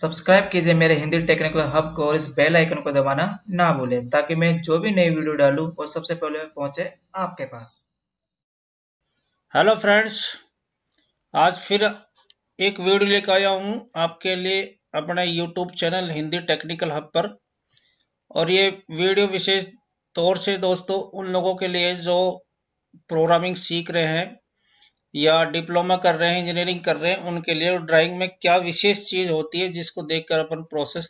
Subscribe कीजिए मेरे Hindi technical hub को और इस बेल आइकन को दबाना ना भूलें ताकि मैं जो भी नई वीडियो डालूं वो सबसे पहले पहुंचे आपके पास। हेलो फ्रेंड्स, आज फिर एक वीडियो लेकर आया हूं आपके लिए अपना YouTube channel Hindi technical hub पर। और ये वीडियो विशेष तौर से दोस्तों उन लोगों के लिए जो प्रोग्रामिंग सीख रहे हैं या डिप्लोमा कर रहे हैं, इंजीनियरिंग कर रहे हैं, उनके लिए ड्राइंग में क्या विशेष चीज़ होती है जिसको देखकर अपन प्रोसेस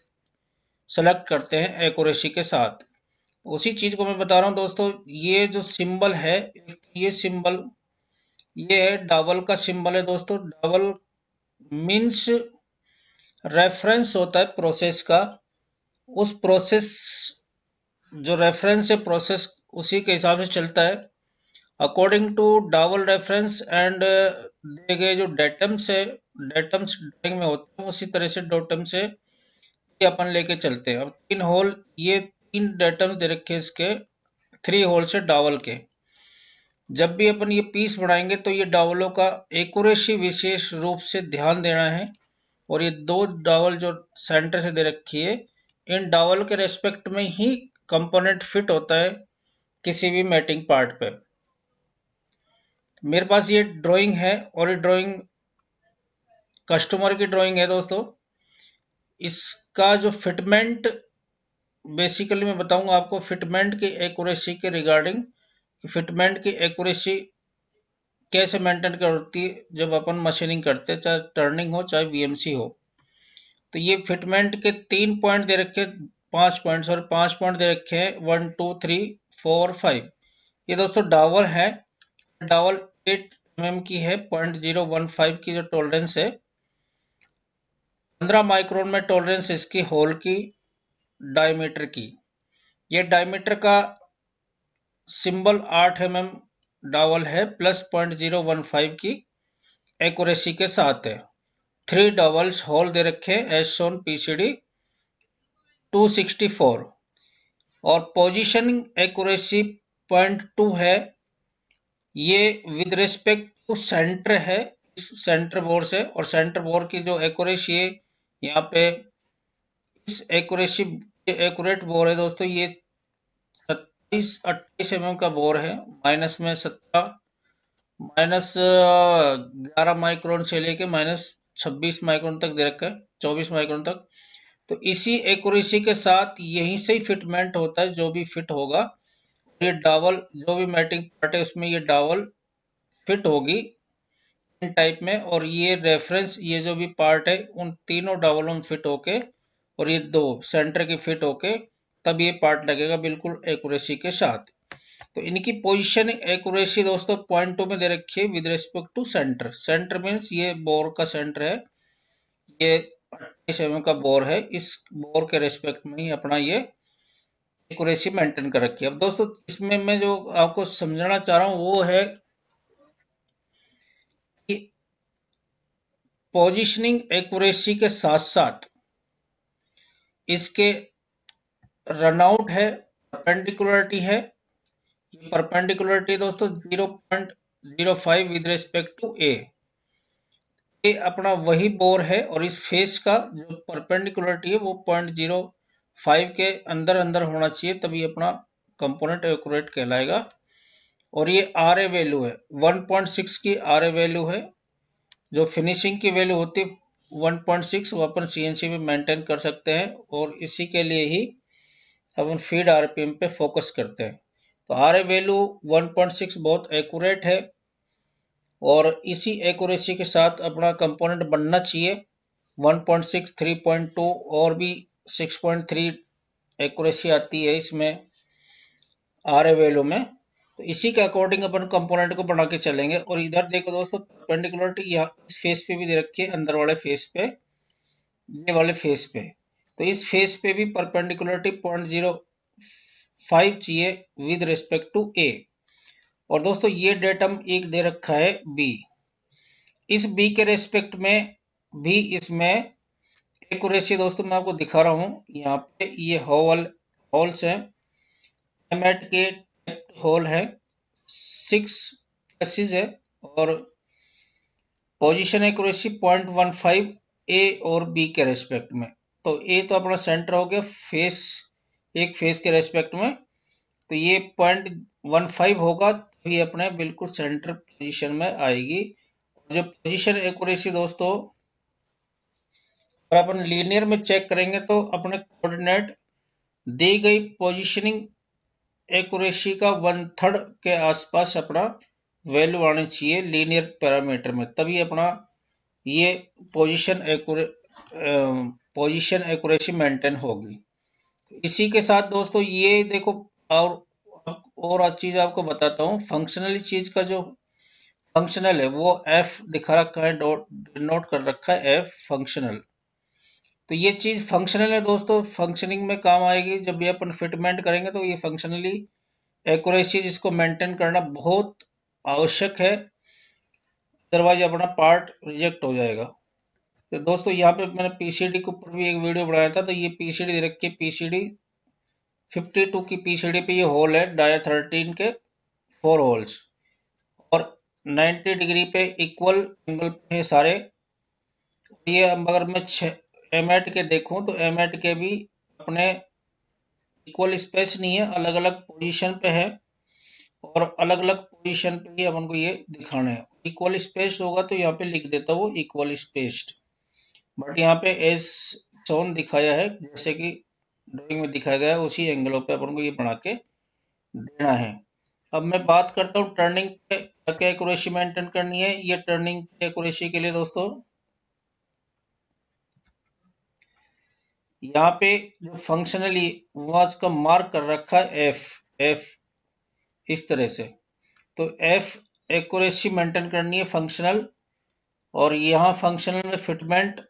सेलेक्ट करते हैं एक्यूरेसी के साथ। उसी चीज़ को मैं बता रहा हूं दोस्तों। ये जो सिंबल है, ये सिंबल, ये है डावल का सिंबल है दोस्तों। डावल मीन्स रेफरेंस होता है प्रोसेस का। उस प्रोसेस जो रेफरेंस है, प्रोसेस उसी के हिसाब से चलता है। अकॉर्डिंग टू डावल रेफरेंस एंड दिए गए जो डेटम्स है, डेटम्स ड्राइंग में होते हैं, उसी तरह से डेटम्स है ये अपन लेके चलते हैं। अब तीन होल, ये तीन डेटम्स दे रखे इसके, थ्री होल से डावल के। जब भी अपन ये पीस बनाएंगे तो ये डावलों का एक्यूरेसी विशेष रूप से ध्यान देना है। और ये दो डावल जो सेंटर से दे रखी है, इन डावल के रेस्पेक्ट में ही कंपोनेंट फिट होता है किसी भी मैटिंग पार्ट पे। मेरे पास ये ड्राइंग है और ये ड्राइंग कस्टमर की ड्राइंग है दोस्तों। इसका जो फिटमेंट, बेसिकली मैं बताऊंगा आपको फिटमेंट की एक्यूरेसी के रिगार्डिंग, फिटमेंट की एक्यूरेसी कैसे मेंटेन करती है जब अपन मशीनिंग करते हैं, चाहे टर्निंग हो चाहे BMC हो। तो ये फिटमेंट के तीन पॉइंट दे रखे, पांच पॉइंट दे रखे हैं, 1 2 3 4 5। ये दोस्तों डावल है। डावल 8 mm की है, 0.015 की जो टॉलरेंस है, 15 माइक्रोन में टॉलरेंस इसकी होल की डायमीटर की। ये डायमीटर का सिंबल 8 mm डावल है, प्लस 0.015 की एक्यूरेसी के साथ है। 3 डावल्स होल दे रखे हैं एस ऑन PCD 264। और पोजिशनिंग एक्यूरेसी 0.2 है। ये विद रिस्पेक्ट टू सेंटर है, इस सेंटर बोर से। और सेंटर बोर की जो एक्यूरेसी है यहाँ पे, इस एक्यूरेट बोर है दोस्तों, ये 28 mm का बोर है। माइनस में 11 माइक्रोन से लेके -26 माइक्रोन तक दे रखा है, 24 माइक्रोन तक। तो इसी एक्यूरेसी के साथ यहीं से ही फिटमेंट होता है, जो भी फिट होगा। ये डावल जो भी मैटिंग पार्ट है उसमें ये डावल फिट होगी इन टाइप में। और ये रेफरेंस, ये जो भी पार्ट है, उन तीनों डावलों में फिट होके और ये दो सेंटर के फिट होके तब ये पार्ट लगेगा बिल्कुल एक्यूरेसी के साथ। तो इनकी पोजीशन एक्यूरेसी दोस्तों 0.2 में दे रखी है with respect to centre. Centre means ये बोर का सेंटर है, ये 28 mm का बोर है। इस बोर के रेस्पेक्ट में ही अपना ये एक्यूरेसी मेंटेन कर रखी है। अब दोस्तों इसमें मैं जो आपको समझाना चाह रहा हूँ वो है कि पोजीशनिंग एक्यूरेसी के साथ साथ इसके रनआउट है, परपेंडिकुलरिटी है। ये परपेंडिकुलरिटी दोस्तों 0.05 विद रिस्पेक्ट टू ए। ये अपना वही बोर है और इस फेस का जो परपेंडिकुलरिटी है वो 0.05 के अंदर होना चाहिए, तभी अपना कंपोनेंट एक्यूरेट कहलाएगा। और ये RA वैल्यू है, 1.6 की RA वैल्यू है। जो फिनिशिंग की वैल्यू होती है 1.6, वो अपन CNC में मेंटेन कर सकते हैं। और इसी के लिए ही अपन फीड RPM पे फोकस करते हैं। तो RA वैल्यू 1.6 बहुत एक्यूरेट है और इसी एक्यूरेसी के साथ अपना कंपोनेंट बनना चाहिए। 1.6, 3.2 और भी 6.3 एक्यूरेसी आती है इसमें RA वैल्यू में। तो इसी के अकॉर्डिंग अपन कंपोनेंट को बना के चलेंगे। और इधर देखो दोस्तों, परपेंडिकुलरिटी यहाँ इस फेस पे भी दे रखी है, अंदर वाले फेस पे, ये वाले फेस पे। तो इस फेस पे भी परपेंडिकुलरिटी 0.05 चाहिए विद रिस्पेक्ट टू A। और दोस्तों ये डेटम एक दे रखा है B। इस B के रेस्पेक्ट में भी इसमें एक्यूरेसी दोस्तों मैं आपको दिखा रहा हूँ। यहाँ पे ये होल्स हैं, M8 के होल है, 6 प्लेसेस है। और पोजीशन एक्यूरेसी 0.15 ए और बी के रेस्पेक्ट में। तो ए तो अपना सेंटर हो गया फेस, एक फेस के रेस्पेक्ट में, तो ये 0.15 होगा, तो ये अपने बिल्कुल सेंटर पोजीशन में आएगी। जो पोजीशन एक्यूरेसी दोस्तों और अपन लीनियर में चेक करेंगे तो अपने कोऑर्डिनेट दी गई पोजीशनिंग एक्यूरेसी का 1/3 के आसपास अपना वैल्यू आना चाहिए लीनियर पैरामीटर में, तभी अपना ये पोजीशन एक्यूरेसी मेंटेन होगी। इसी के साथ दोस्तों ये देखो और चीज आपको बताता हूँ, फंक्शनल चीज का जो फंक्शनल है वो एफ दिखा रखा है, नोट कर रखा है एफ फंक्शनल, तो ये चीज फंक्शनल है दोस्तों, फंक्शनिंग में काम आएगी। जब ये अपन फिटमेंट करेंगे तो ये फंक्शनली एक्यूरेसी जिसको मेंटेन करना बहुत आवश्यक है, अदरवाइज अपना पार्ट रिजेक्ट हो जाएगा। तो दोस्तों यहाँ पे मैंने पीसीडी के ऊपर भी एक वीडियो बनाया था, तो ये पीसीडी रख के पीसीडी 52 की पीसीडी पे ये होल है, डाया 13 के 4 होल्स और 90 डिग्री पे इक्वल एंगल पे है सारे। ये अगर मैं 6 एमएट के देखूं तो एमएट के भी अपने इक्वल स्पेस नहीं है, अलग अलग पोजीशन पे है और अलग अलग पोजीशन पे ही अपन को ये दिखाना है। इक्वल स्पेस्ड होगा तो यहाँ पे लिख देता हूँ इक्वल स्पेस्ड, बट यहाँ पे एस जोन दिखाया है जैसे कि ड्राइंग में दिखाया गया है, उसी एंगलों पे अपन को ये बना के देना है। अब मैं बात करता हूँ टर्निंग पे क्या एक्यूरेसी मेंटेन करनी है। ये टर्निंग पे एक्यूरेसी के लिए दोस्तों यहाँ पे जो फंक्शनली वहां का मार्क कर रखा है एफ, एफ इस तरह से, तो एफ एक्यूरेसी मेंटेन करनी है फंक्शनल, और यहाँ फंक्शनल में फिटमेंट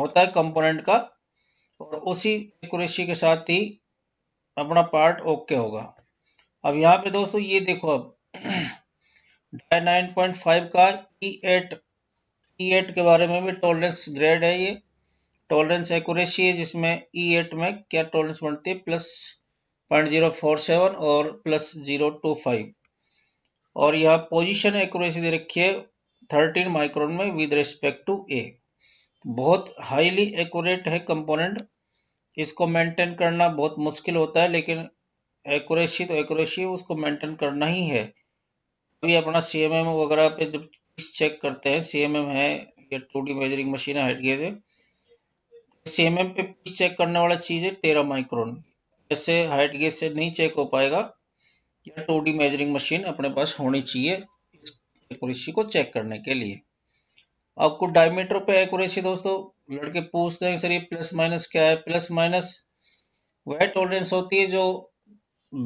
होता है कंपोनेंट का और उसी एक्यूरेसी के साथ ही अपना पार्ट ओके होगा। अब यहाँ पे दोस्तों ये देखो, अब 9.5 का E8 के बारे में भी टॉलरेंस ग्रेड है, ये टॉलरेंस एक्यूरेसी है जिसमें E8 में क्या टॉलरेंस बनती है +0.047 और +0.25, और यहाँ पोजीशन एक्यूरेसी दे रखी है 13 माइक्रोन में विद रिस्पेक्ट टू ए। बहुत हाईली एक्यूरेट है कंपोनेंट, इसको मेंटेन करना बहुत मुश्किल होता है, लेकिन एक्यूरेसी तो एक्यूरेसी उसको मेंटेन करना ही है। अभी अपना CMM वगैरह पे जब चेक करते हैं, CMM है या 2D मेजरिंग मशीन है, हटके से CMM पे पीस चेक करने वाला चीज़ है 13 माइक्रोन, ऐसे हाइट गेज से नहीं चेक हो पाएगा, या 2D मेजरिंग मशीन अपने पास होनी चाहिए एक्यूरेसी को चेक करने के लिए। आपको डायमीटर पे एक्यूरेसी दोस्तों लड़के पूछते हैं सर ये ± क्या है, ± वह टॉलरेंस होती है जो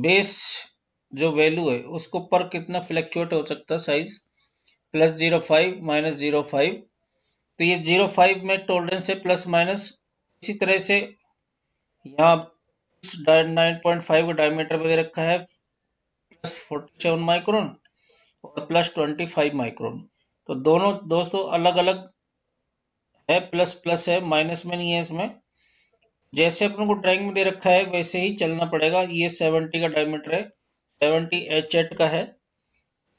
बेस जो वैल्यू है उसको पर कितना फ्लैक्चुएट हो सकता है साइज, +0.5 - 0.5, तो ये 0.5 में टॉलरेंस है ±। इसी तरह से यहाँ 9.5 का डायमीटर पे दे रखा है +47 माइक्रोन और +25 माइक्रोन, तो दोनों दोस्तों अलग अलग है, प्लस है, माइनस में नहीं है। इसमें जैसे अपन को ड्राइंग में दे रखा है वैसे ही चलना पड़ेगा। ये 70 का डायमीटर है, 70 H8 का है,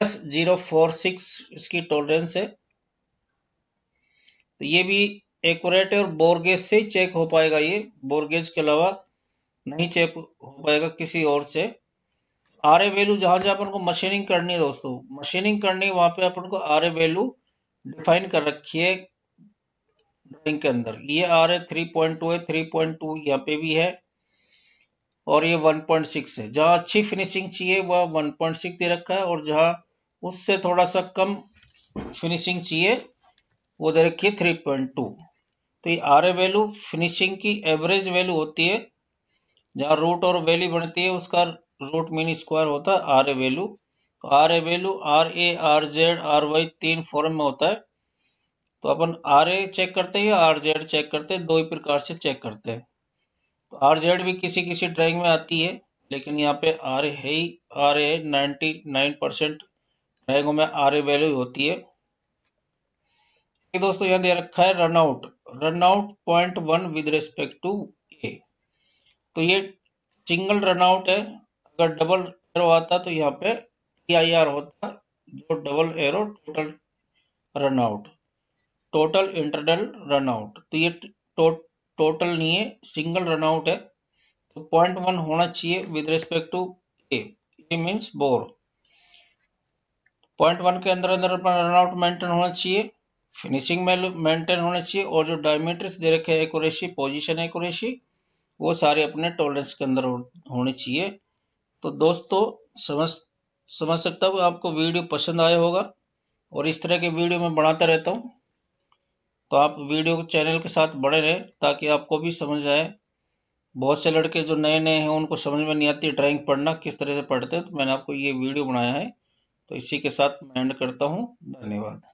+0.46 इसकी टॉलरेंस है, तो ये भी एक्यूरेट है और बोरगेज से चेक हो पाएगा, ये बोरगेज के अलावा नहीं चेक हो पाएगा किसी और से। आर ए वैल्यू जहाँ जहाँ अपन को मशीनिंग करनी है दोस्तों, मशीनिंग करनी है वहाँ पे अपन को आर ए वैल्यू डिफाइन कर रखी है ड्राइंग के अंदर। ये आर ए 3.2 है, 3.2 यहाँ पे भी है, और ये 1.6 है। जहाँ अच्छी फिनिशिंग चाहिए वह 1.6 दे रखा है, और जहाँ उससे थोड़ा सा कम फिनिशिंग चाहिए वो दे रखी है 3.2। तो ये आर ए वैल्यू फिनिशिंग की एवरेज वैल्यू होती है, जहाँ रूट और वैली बनती है उसका रूट मीन स्क्वायर होता है आर ए वैल्यू। तो R A value RA, RZ, RY 3 form में होता है, तो अपन RA चेक करते हैं या RZ चेक करते हैं, दो ही प्रकार से चेक करते हैं। तो RZ भी किसी किसी ड्राइंग में आती है, लेकिन यहाँ पे RA है ही, RA 99% ड्राइंगों में RA वैल्यू होती है। दोस्तों यहाँ दे रखा है runout, runout 0.1 with respect to A, तो ये सिंगल रनआउट है। अगर डबल एरो आता तो यहाँ पे पीआईआर होता, जो double arrow total runout. Total internal runout, तो ये टोटल नहीं है, सिंगल रनआउट है, तो 0.1 होना चाहिए with respect to A means bore. 0.1 के अंदर अंदर रनआउट मेंटेन होना चाहिए, फिनिशिंग में मेंटेन होना चाहिए, और जो डायमीटर्स दे रखे हैं एक्यूरेसी, पोजीशन एक्यूरेसी, वो सारे अपने टॉलरेंस के अंदर होने चाहिए। तो दोस्तों समझ सकता हूँ आपको वीडियो पसंद आया होगा, और इस तरह के वीडियो मैं बनाता रहता हूँ, तो आप वीडियो को चैनल के साथ बने रहें ताकि आपको भी समझ आए। बहुत से लड़के जो नए नए हैं उनको समझ में नहीं आती ड्राइंग पढ़ना किस तरह से पढ़ते हैं, तो मैंने आपको ये वीडियो बनाया है। तो इसी के साथ मैं एंड करता हूँ, धन्यवाद।